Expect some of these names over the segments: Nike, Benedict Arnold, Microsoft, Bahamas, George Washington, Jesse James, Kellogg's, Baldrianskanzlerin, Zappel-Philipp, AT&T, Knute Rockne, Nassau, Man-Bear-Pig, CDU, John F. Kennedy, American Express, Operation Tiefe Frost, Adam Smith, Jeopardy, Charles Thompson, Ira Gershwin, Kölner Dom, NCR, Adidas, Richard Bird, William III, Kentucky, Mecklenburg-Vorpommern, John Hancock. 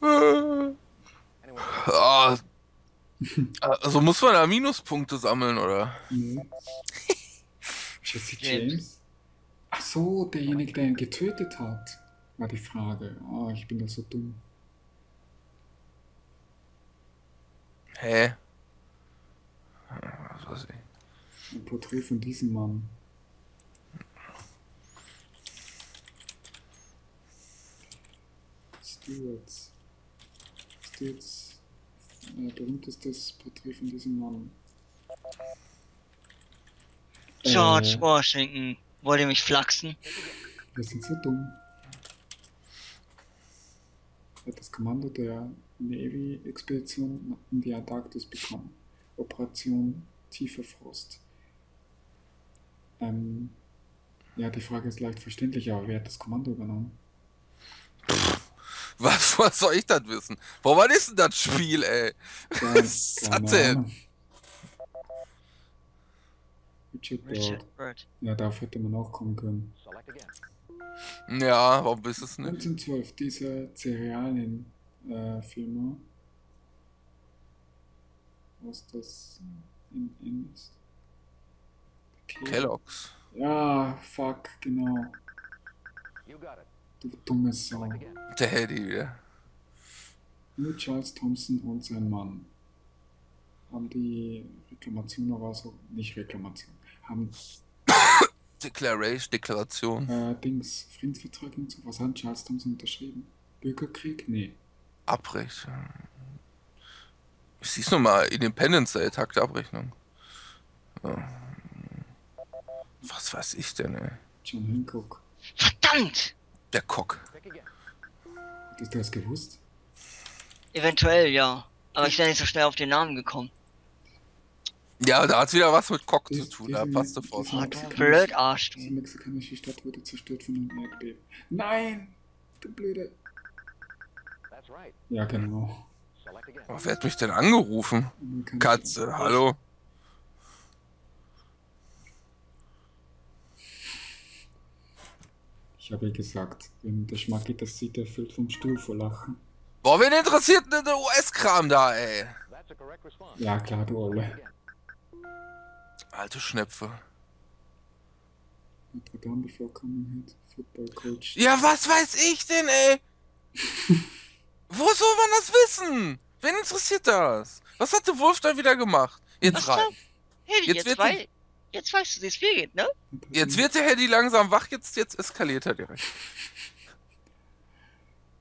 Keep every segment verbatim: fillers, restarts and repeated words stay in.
Oh. Also muss man da Minuspunkte sammeln, oder? Nee. Jesse James? Ach so, derjenige, der ihn getötet hat, war die Frage. Oh, ich bin doch so dumm. Hä? Was weiß ich. Ein Porträt von diesem Mann. Stewarts. Stewarts. Äh, berühmtestes Porträt von diesem Mann. George äh, Washington. Wollt ihr mich flachsen? Wir sind so dumm. Er hat das Kommando der Navy-Expedition in die Antarktis bekommen. Operation Tiefe Frost. Ähm, ja, die Frage ist leicht verständlich, aber wer hat das Kommando übernommen? Was, was soll ich das wissen? Warum ist denn das Spiel, ey? Keine, was ist das denn? Richard Bird. Richard Bird. Ja, darauf hätte man auch kommen können. Ja, warum ist es nicht? neunzehnhundertzwölf, diese Cerealien-Firma, äh, was das in, in ist. Okay. Kellogg's. Ja, fuck, genau. You got it. Du dumme Sau. Der Hedy wieder. Nur Charles Thompson und sein Mann haben die Reklamation oder so. Nicht Reklamation. Haben. Declaration, Deklaration. Äh, Dings. Friedensvertrag und so. Was hat Charles Thompson unterschrieben? Bürgerkrieg? Nee. Abrechnung. Ich sieh's nochmal. Independence Day, Tag der Abrechnung. Ja. Was weiß ich denn, ey? John Hancock. Verdammt! Der Cock. Hast du das gewusst? Eventuell, ja. Aber ich bin nicht so schnell auf den Namen gekommen. Ja, da hat's wieder was mit Cock zu tun, da passt sofort. Oh, du Blödarsch, du. Die mexikanische Stadt wurde zerstört von einem Erdbeben. Nein! Du Blöde. Ja, genau. Aber wer hat mich denn angerufen? Katze, hallo? Ich habe ja gesagt, wenn der Schmacki das sieht, der fällt vom Stuhl vor Lachen. Boah, wen interessiert denn der U S-Kram da, ey? Ja, klar, du Olle. Alte Schnepfe. Ja, was weiß ich denn, ey? Wo soll man das wissen? Wen interessiert das? Was hat der Wulf da wieder gemacht? Jetzt rein. Hey, jetzt, jetzt wird zwei. Jetzt weißt du, wie es viel geht, ne? Jetzt wird der Hedy langsam wach, jetzt, jetzt eskaliert er direkt.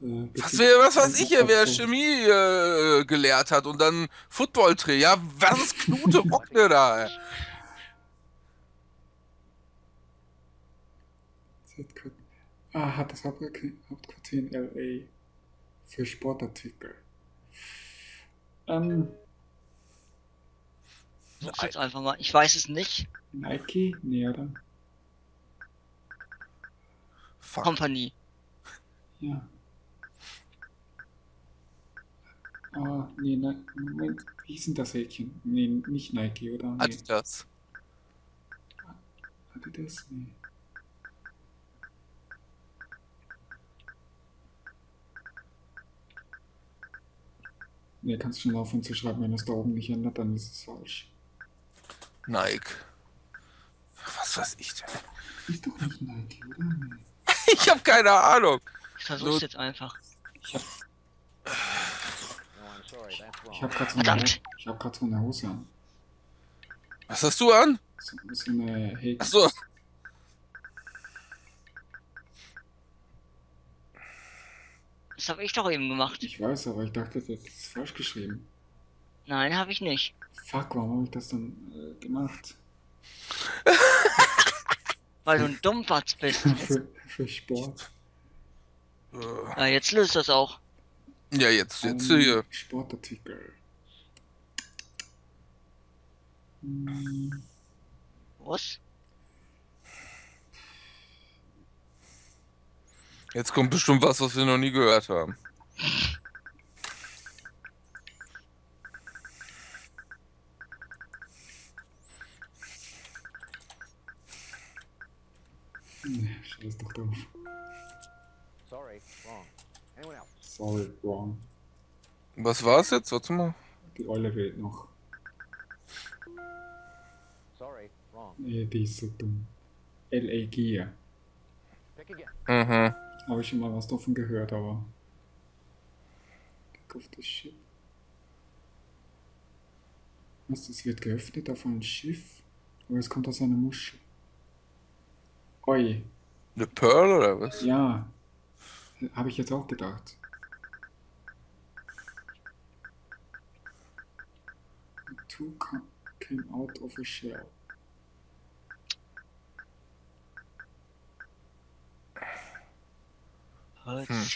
Äh, was, wär, was weiß ich hier, wer Chemie äh, gelehrt hat und dann Football-Trainer. Ja, was ist Knute Rockne da? Ey? Ah, hat das Hauptquartier in L A für Sportartikel. Ähm... Sag's jetzt einfach mal, ich weiß es nicht. Nike? Nee, oder? Fuck. Company. Ja. Ah, nee, ne, Moment, wie hieß denn das Häkchen? Nee, nicht Nike, oder? Nee. Adidas. Adidas? Nee. Nee, kannst schon aufhören zu schreiben, wenn das da oben nicht ändert, dann ist es falsch. Nike. Was weiß ich denn? Ist doch nicht Nike, oder? Nee. Ich hab keine Ahnung. Ich versuch's so. Jetzt einfach. Ich hab... Ich hab grad so eine, ich hab grad so eine Hose an. Was hast du an? So ein bisschen äh, Häkchen. Achso. Das habe ich doch eben gemacht. Ich weiß, aber ich dachte, das ist falsch geschrieben. Nein, habe ich nicht. Fuck, warum habe ich das dann äh, gemacht? Weil du ein Dummbatz bist. für, für Sport. Ja, jetzt löst das auch. Ja, jetzt jetzt hier. Sportartikel. Hm. Was? Jetzt kommt bestimmt was, was wir noch nie gehört haben. Scheiß doch drauf. Sorry, wrong. Sorry, wrong. Was war's jetzt? Warte mal. Die Eule fehlt noch. Sorry, wrong. Nee, die ist so dumm. L A G. Mhm. Habe ich schon mal was davon gehört, aber. Kick off the ship. Was? Das wird geöffnet auf ein Schiff? Aber es kommt aus einer Muschel. Oi. The Pearl oder was? Ja. Habe ich jetzt auch gedacht. Two came out of a shell. Hm.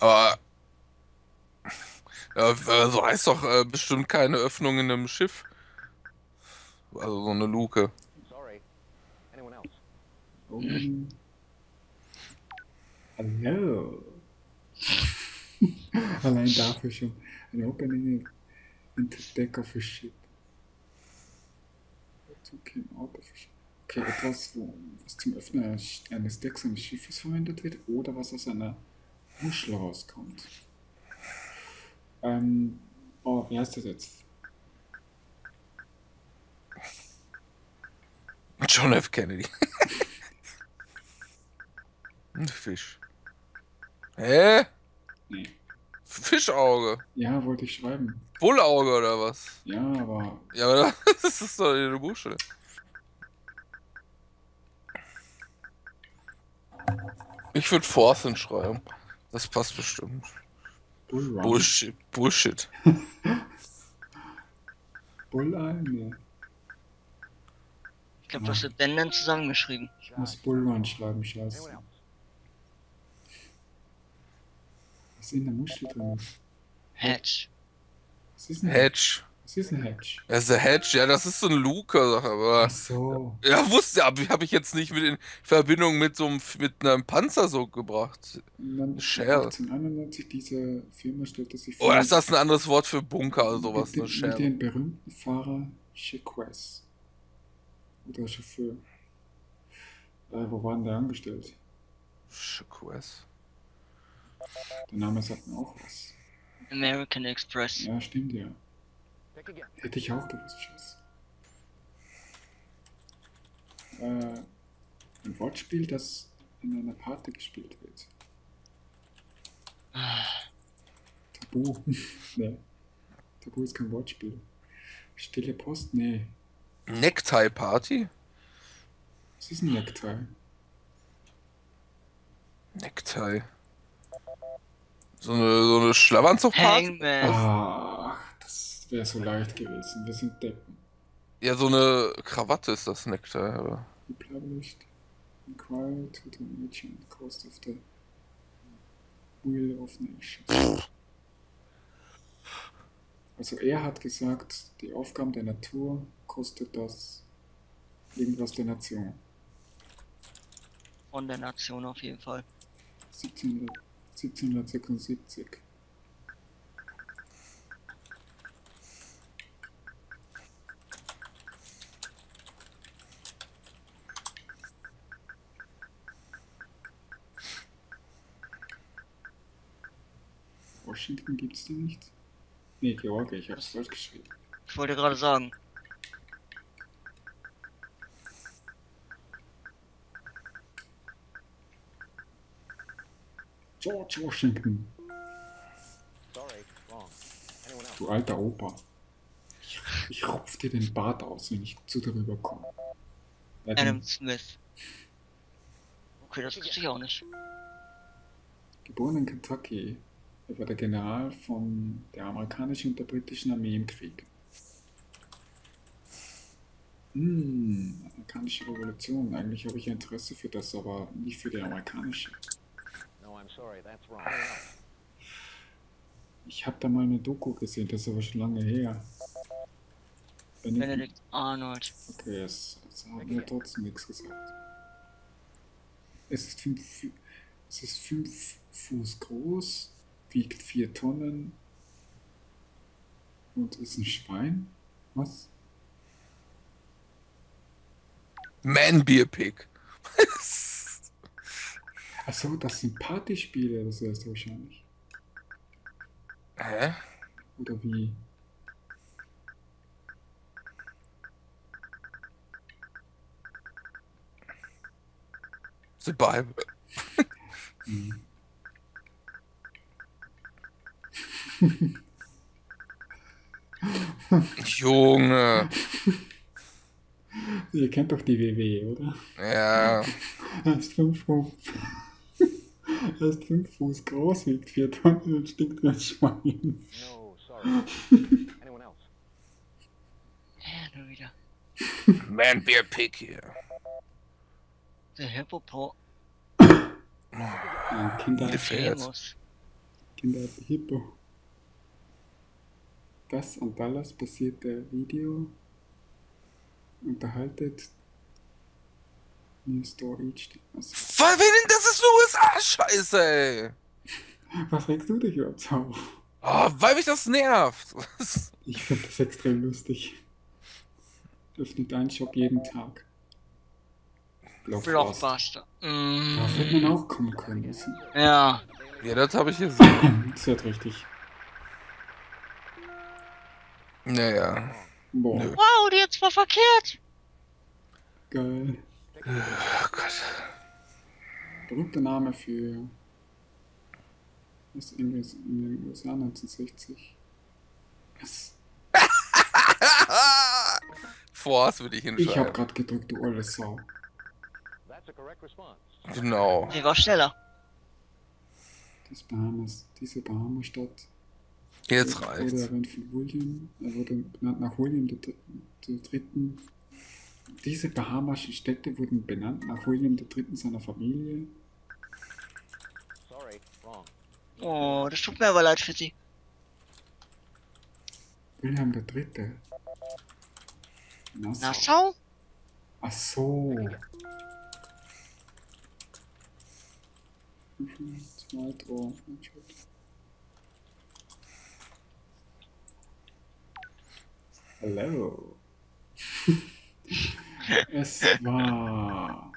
Aber, aber so heißt doch äh, bestimmt keine Öffnung in einem Schiff. Also so eine Luke. Um. Hallo. Allein dafür schon. An opening in the back of a ship. Okay, etwas, wo, was zum Öffnen eines Decks eines Schiffes verwendet wird oder was aus einer Muschel rauskommt. Ähm, oh, wie heißt das jetzt? John F. Kennedy. Ein Fisch. Hä? Nee. Fischauge. Ja, wollte ich schreiben. Bullauge oder was? Ja, aber... Ja, aber das ist doch eine Muschel. Ich würde Forsen schreiben. Das passt bestimmt. Bullrun. Bullshit. Bullshit. Bullrun. Ich glaube, du hast Ben dann zusammengeschrieben. Ich muss Bullrun schreiben, scheiße. Was ist in der Muschel drin? Hedge. Was ist ein Hedge? Was ist ein Hedge? Das ist ein Hedge, ja, das ist so eine Luke-Sache, aber... Ach so. Ja, wusste, aber habe ich jetzt nicht mit in Verbindung mit so einem, mit einem Panzer so gebracht. Shell. Diese Firma stellt, dass sie... Oh, das ist ein anderes Wort für Bunker oder sowas, ne? Shell. Mit dem berühmten Fahrer Chiquess. Oder Chauffeur. Äh, wo war denn der angestellt? Chiquess. Der Name sagt mir auch was. American Express. Ja, stimmt, ja. Hätte ich auch gewusst, Schuss. Äh, ein Wortspiel, das in einer Party gespielt wird. Tabu. Nee. Tabu ist kein Wortspiel. Stille Post? Nee. Necktie-Party? Was ist ein Necktie? Necktie. So eine, so eine Schlafanzug-Party? Ah, das wäre so leicht gewesen. Wir sind Deppen. Ja, so eine Krawatte ist das Necktie, aber... Published. Inquiry to the ancient cost of the Wheel of Nations. Also er hat gesagt, die Aufgaben der Natur kostet das irgendwas der Nation. Von der Nation auf jeden Fall. siebzehnhundertsechsundsiebzig. Washington gibt's die nicht? Nee, George, ich hab's falsch geschrieben. Ich wollte gerade sagen. George Washington. Sorry, wrong. Du alter Opa. Ich, ich rupf dir den Bart aus, wenn ich zu darüber komme. Adam Smith. Okay, das wusste ich auch nicht. Geboren in Kentucky, er war der General von der amerikanischen und der britischen Armee im Krieg. Hm, amerikanische Revolution. Eigentlich habe ich ja Interesse für das, aber nicht für die amerikanische. Ich habe da mal eine Doku gesehen, das ist aber schon lange her. Benedict Arnold. Okay, es, es hat mir trotzdem nichts gesagt. Es ist fünf, es ist fünf Fuß groß, wiegt vier Tonnen und ist ein Schwein. Was? Man-Bear-Pig. Achso, das sind Partyspiele, das heißt wahrscheinlich. Hä? Oder wie? Survival. Hm. Junge. Ihr kennt doch die W W, oder? Ja. Er ist fünf Fuß, er ist fünf Fuß groß, wiegt vier Tonnen und stinkt wie ein Schwein. No, sorry. Anyone else? Ja, nur wieder. Man-Bear-Pig hier. The Hippopo. Ja, Kinder, Kinder, Hippo. Das an Dallas basierte Video unterhaltet New Storage. Also. Verwenden, das ist U S A-Scheiße, ey! Was regst du dich überhaupt auf? Oh, weil mich das nervt! Ich finde das extrem lustig. Öffnet einen Shop jeden Tag. Blockbuster. Mm. Da hätte man auch kommen können müssen. Ja. Ja, das habe ich gesehen. Das wird richtig. Naja. Boah. Nö. Wow, die hat's mal verkehrt! Geil. Oh Gott. Berühmter Name für das Englisch in den U S A neunzehnhundertsechzig. Was? Forst würde ich hinschreiben. Ich hab grad gedrückt, du olle Sau. Genau. Die war schneller. Das Bahamas, diese Bahamas-Stadt. Jetzt reicht's. Er wurde von William, er wurde benannt nach William der Dritte. Diese bahamasischen Städte wurden benannt nach William der Dritte seiner Familie. Sorry, wrong. Oh, das tut mir aber leid für sie. William der Dritte. Nassau. Nassau? Ach so. Zwei, drei, Hallo. Es war...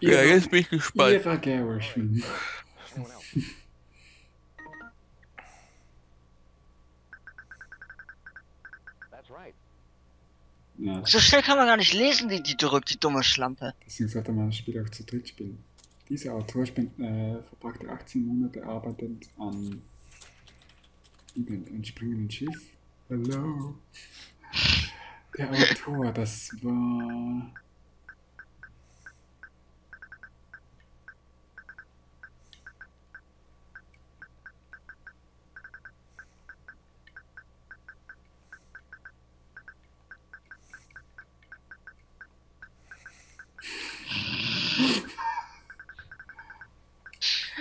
Ja, jetzt bin ich gespannt. Ira Gershwin. Ja. So schnell kann man gar nicht lesen, die die drückt, die dumme Schlampe. Deswegen sollte man das Spiel auch zu dritt spielen. Dieser Autor spend, äh, verbrachte achtzehn Monate arbeitend an dem entspringenden Schiff. Hallo. Der Autor, das war...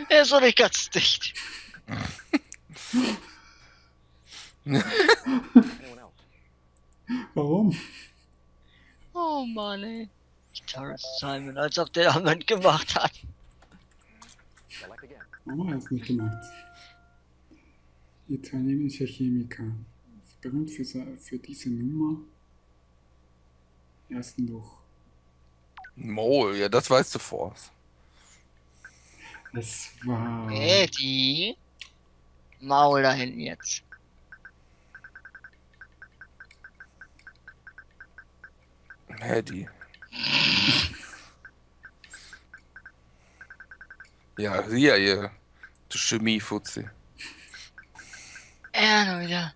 Er ist doch nicht ganz dicht. Warum? Oh Mann, ey. Gitarrist Simon, als ob der anderen gemacht hat. Warum hat er es nicht gemacht? Italienischer Chemiker. Berühmt für, für diese Nummer. Ersten Loch. Mol, ja, das weißt du vor's. Es war... Hey, die Maul da hinten jetzt. Hedy. Ja, sieh ja, ihr. Du Chemiefutzi. Ja, nur wieder.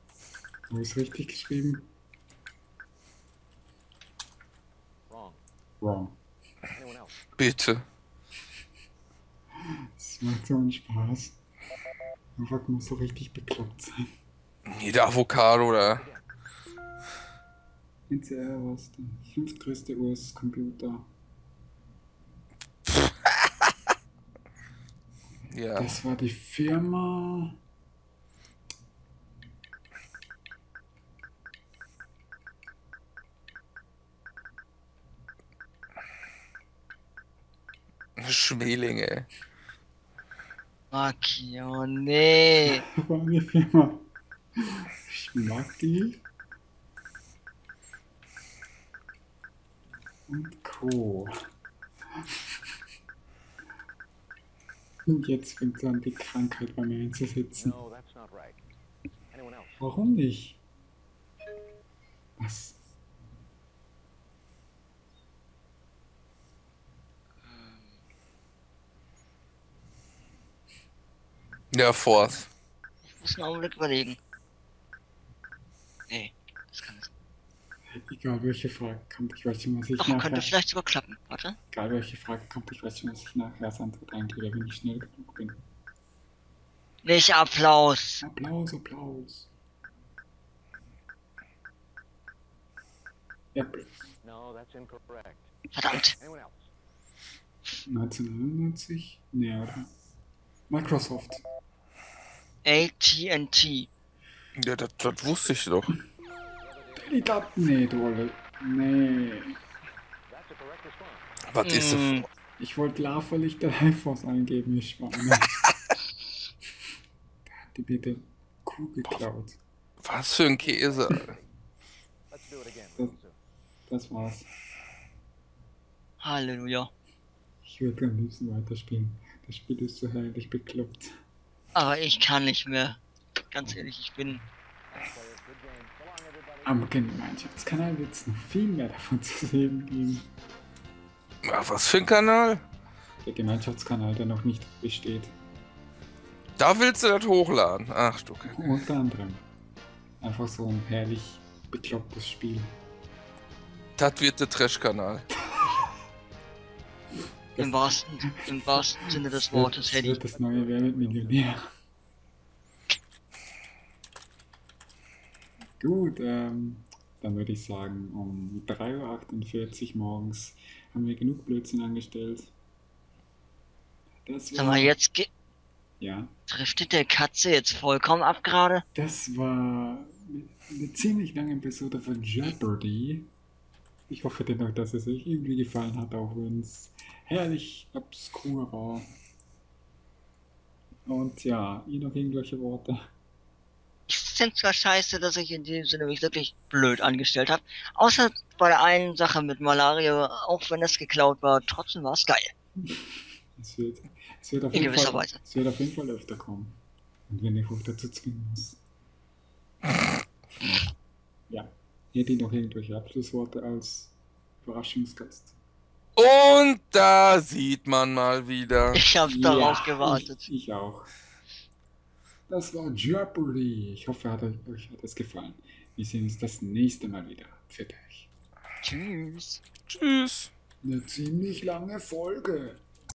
Du hast richtig geschrieben. Wrong. Wrong. Bitte. Das macht so einen Spaß. Der Rock muss so richtig bekloppt sein. Nee, der Avocado, oder? N C R war es der fünftgrößte U S-Computer. Ja. Das war die Firma... Schmelinge. Macchione. War eine Firma. Schmacki? und Co. Und jetzt fängt dann die Krankheit bei mir einzusetzen. Warum nicht? Was? Ja, fourth. Ich muss einen Augenblick überlegen. Nee, das kann nicht. Egal welche Frage kommt, ich weiß nicht, was ich Ach, nachher... könnte vielleicht sogar klappen, warte. Egal welche Frage kommt, ich weiß nicht, was ich nachher als Antwort eingebe, wenn ich schnell genug bin. Welcher Applaus! Applaus, Applaus! Ja. No, that's incorrect. Verdammt! neunzehnhundertneunundneunzig? Nee, oder? Microsoft. A T und T. Ja, das, das wusste ich doch. Ich dachte, nee, du, nee. Was mm. ist das? Ich wollte Lava-Lichter Live-Force eingeben, ich war ne? Da hat die bitte Kuh geklaut. Was für ein Käse. das, das war's. Halleluja. Ich würde am liebsten weiterspielen. Das Spiel ist so herrlich bekloppt. Aber ich kann nicht mehr. Ganz ehrlich, ich bin... Am Gemeinschaftskanal wird es noch viel mehr davon zu sehen geben. Ja, was für ein Kanal? Der Gemeinschaftskanal, der noch nicht besteht. Da willst du das hochladen? Ach du Kacke. Unter anderem. Einfach so ein herrlich beklopptes Spiel. Das wird der Trash-Kanal. Im wahrsten, im wahrsten Sinne des Wortes, Hedy. Das wird das neue Wer wird Millionär. Gut, ähm, dann würde ich sagen, um drei Uhr achtundvierzig morgens haben wir genug Blödsinn angestellt. Das war... Sag mal, jetzt ge... Ja? Driftet der Katze jetzt vollkommen ab gerade? Das war eine ziemlich lange Episode von Jeopardy. Ich hoffe dennoch, dass es euch irgendwie gefallen hat, auch wenn es herrlich obskur war. Und ja, ihr noch irgendwelche Worte? Ich finde es zwar scheiße, dass ich in dem Sinne mich wirklich blöd angestellt habe. Außer bei der einen Sache mit Malaria, auch wenn das geklaut war, trotzdem war es geil. Es wird, es wird auf in jeden gewisser Fall, Weise. Es wird auf jeden Fall öfter kommen. Und wenn ich hoch dazu zwingen muss. Ja. Hätte ich noch irgendwelche Abschlussworte als Überraschungsgast? Und da sieht man mal wieder. Ich habe ja, darauf gewartet. Ich, ich auch. Das war Jeopardy. Ich hoffe, hat euch, euch hat es gefallen. Wir sehen uns das nächste Mal wieder. Pfiat euch. Tschüss. Tschüss. Eine ziemlich lange Folge.